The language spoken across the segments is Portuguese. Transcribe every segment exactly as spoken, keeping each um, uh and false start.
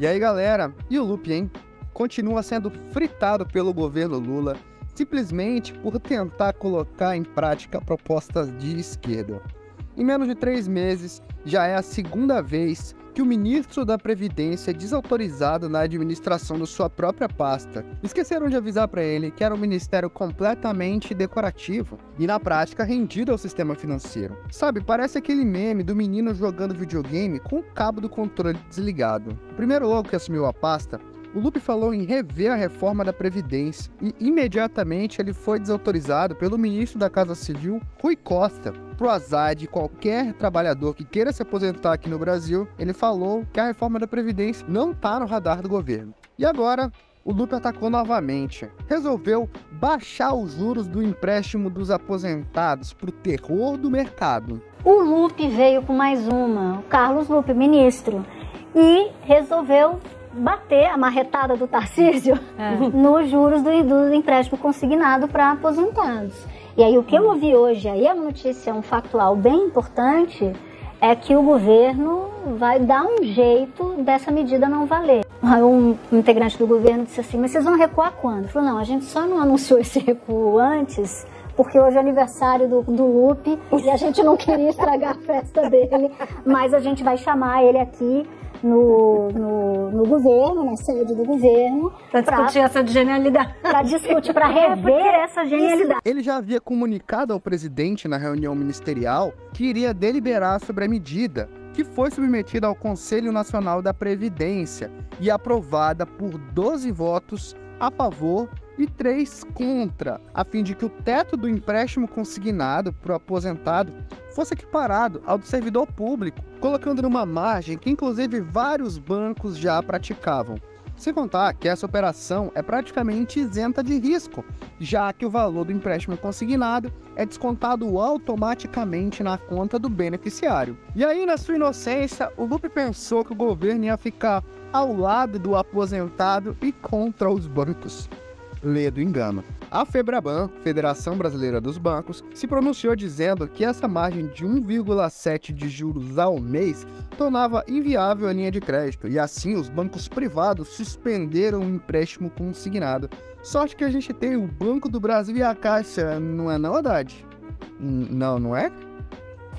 E aí, galera, e o Lupi, hein? Continua sendo fritado pelo governo Lula, simplesmente por tentar colocar em prática propostas de esquerda. Em menos de três meses, já é a segunda vez que o ministro da Previdência é desautorizado na administração de sua própria pasta. Esqueceram de avisar para ele que era um ministério completamente decorativo e, na prática, rendido ao sistema financeiro. Sabe, parece aquele meme do menino jogando videogame com o cabo do controle desligado. O primeiro logo que assumiu a pasta, o Lupi falou em rever a reforma da Previdência e imediatamente ele foi desautorizado pelo ministro da Casa Civil, Rui Costa. Pro azar de qualquer trabalhador que queira se aposentar aqui no Brasil, ele falou que a reforma da Previdência não tá no radar do governo. E agora, o Lupi atacou novamente. Resolveu baixar os juros do empréstimo dos aposentados pro terror do mercado. O Lupi veio com mais uma, o Carlos Lupi, ministro, e resolveu bater a marretada do Tarcísio é. nos juros do, do empréstimo consignado para aposentados. E aí o que eu ouvi hoje, aí a notícia, um factual bem importante, é que o governo vai dar um jeito dessa medida não valer. Um integrante do governo disse assim, mas vocês vão recuar quando? Eu falei, não, a gente só não anunciou esse recuo antes, porque hoje é aniversário do, do Lupi e a gente não queria estragar a festa dele, mas a gente vai chamar ele aqui No, no, no governo, na sede do governo, para discutir pra, essa genialidade. Para discutir, para rever essa genialidade. Ele já havia comunicado ao presidente na reunião ministerial que iria deliberar sobre a medida, que foi submetida ao Conselho Nacional da Previdência e aprovada por doze votos a favor e três contra, a fim de que o teto do empréstimo consignado para o aposentado fosse equiparado ao do servidor público, colocando numa margem que inclusive vários bancos já praticavam. Sem contar que essa operação é praticamente isenta de risco, já que o valor do empréstimo consignado é descontado automaticamente na conta do beneficiário. E aí, na sua inocência, o Lupi pensou que o governo ia ficar ao lado do aposentado e contra os bancos. Lê do engano. A FEBRABAN, Federação Brasileira dos Bancos, se pronunciou dizendo que essa margem de um vírgula sete por cento de juros ao mês tornava inviável a linha de crédito e assim os bancos privados suspenderam o empréstimo consignado. Sorte que a gente tem o Banco do Brasil e a Caixa, não é não, Haddad? Não, não é?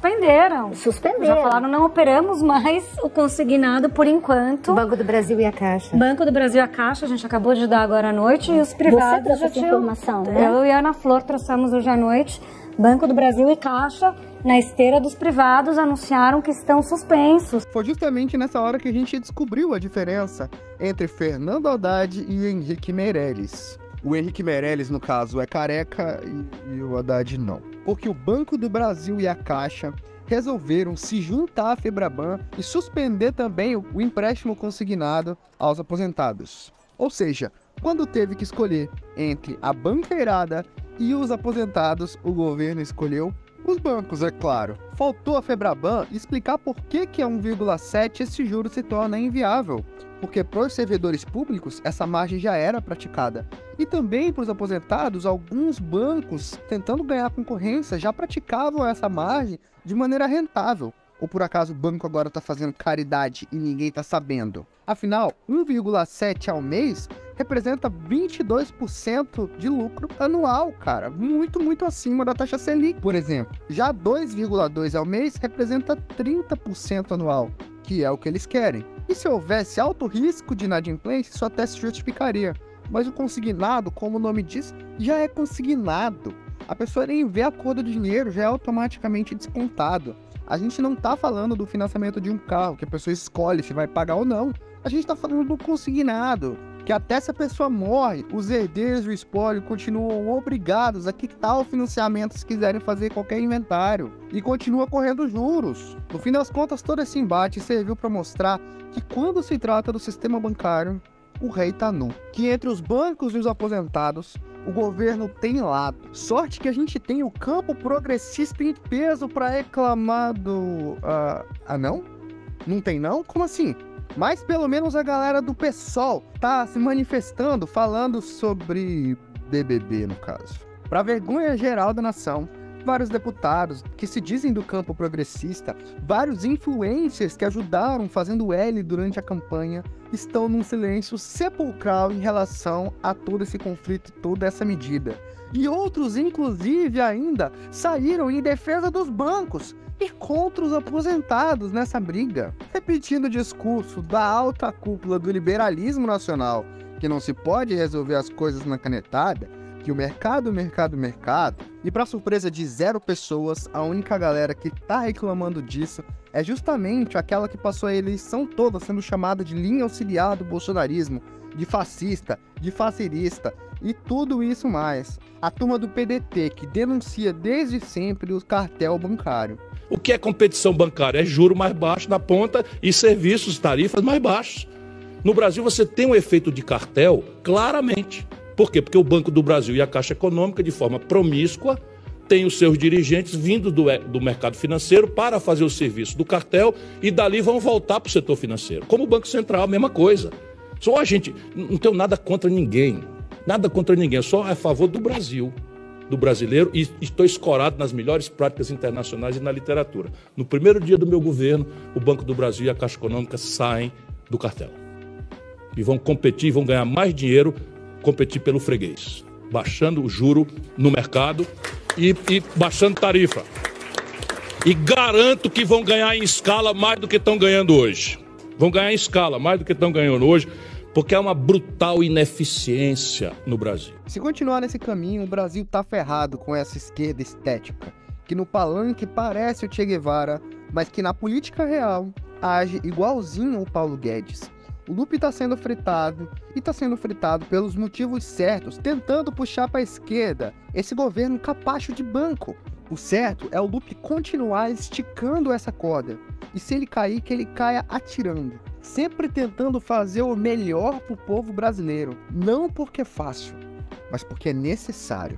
Suspenderam. Suspenderam. Já falaram, não operamos mais o consignado por enquanto. Banco do Brasil e a Caixa. Banco do Brasil e a Caixa, a gente acabou de dar agora à noite. E os privados já tinham informação, né? Eu e a Ana Flor trouxemos hoje à noite. Banco do Brasil e Caixa, na esteira dos privados, anunciaram que estão suspensos. Foi justamente nessa hora que a gente descobriu a diferença entre Fernando Haddad e Henrique Meirelles. O Henrique Meirelles, no caso, é careca e, e o Haddad não. Porque o Banco do Brasil e a Caixa resolveram se juntar à FEBRABAN e suspender também o empréstimo consignado aos aposentados. Ou seja, quando teve que escolher entre a banqueirada e os aposentados, o governo escolheu os bancos, é claro. Faltou a FEBRABAN explicar por que, que a um vírgula sete por cento esse juro se torna inviável, porque para os servidores públicos essa margem já era praticada. E também para os aposentados, alguns bancos, tentando ganhar concorrência, já praticavam essa margem de maneira rentável. Ou por acaso o banco agora está fazendo caridade e ninguém está sabendo? Afinal, um vírgula sete por cento ao mês representa vinte e dois por cento de lucro anual, cara. Muito, muito acima da taxa Selic, por exemplo. Já dois vírgula dois por cento ao mês representa trinta por cento anual, que é o que eles querem. E se houvesse alto risco de inadimplência, isso até se justificaria. Mas o consignado, como o nome diz, já é consignado. A pessoa nem vê a cor do dinheiro, já é automaticamente descontado. A gente não está falando do financiamento de um carro, que a pessoa escolhe se vai pagar ou não. A gente está falando do consignado, que até se a pessoa morre, os herdeiros do espólio continuam obrigados a quitar o financiamento se quiserem fazer qualquer inventário. E continua correndo juros. No fim das contas, todo esse embate serviu para mostrar que quando se trata do sistema bancário, o rei tá nu. Que entre os bancos e os aposentados, o governo tem lado. Sorte que a gente tem o campo progressista em peso para reclamar do... Uh, ah, não? Não tem não? Como assim? Mas pelo menos a galera do PSOL tá se manifestando, falando sobre B B B, no caso. Para vergonha geral da nação, vários deputados que se dizem do campo progressista, vários influencers que ajudaram fazendo L durante a campanha, estão num silêncio sepulcral em relação a todo esse conflito e toda essa medida. E outros, inclusive, ainda saíram em defesa dos bancos e contra os aposentados nessa briga, repetindo o discurso da alta cúpula do liberalismo nacional, que não se pode resolver as coisas na canetada, que o mercado, mercado, mercado, e para surpresa de zero pessoas, a única galera que tá reclamando disso é justamente aquela que passou a eleição toda sendo chamada de linha auxiliar do bolsonarismo, de fascista, de facerista e tudo isso mais. A turma do P D T que denuncia desde sempre o cartel bancário. O que é competição bancária? É juro mais baixo na ponta e serviços, tarifas mais baixos. No Brasil você tem um efeito de cartel claramente. Por quê? Porque o Banco do Brasil e a Caixa Econômica, de forma promíscua, têm os seus dirigentes vindo do, do mercado financeiro para fazer o serviço do cartel e dali vão voltar para o setor financeiro. Como o Banco Central, a mesma coisa. Só a gente, não tenho nada contra ninguém, nada contra ninguém, só a favor do Brasil, do brasileiro, e estou escorado nas melhores práticas internacionais e na literatura. No primeiro dia do meu governo, o Banco do Brasil e a Caixa Econômica saem do cartel e vão competir, vão ganhar mais dinheiro, competir pelo freguês, baixando o juro no mercado e, e baixando tarifa. E garanto que vão ganhar em escala mais do que estão ganhando hoje. Vão ganhar em escala mais do que estão ganhando hoje, porque há uma brutal ineficiência no Brasil. Se continuar nesse caminho, o Brasil tá ferrado com essa esquerda estética, que no palanque parece o Che Guevara, mas que na política real age igualzinho o Paulo Guedes. O Lupi está sendo fritado e está sendo fritado pelos motivos certos, tentando puxar para a esquerda esse governo capacho de banco. O certo é o Lupi continuar esticando essa corda e se ele cair, que ele caia atirando, sempre tentando fazer o melhor para o povo brasileiro, não porque é fácil, mas porque é necessário.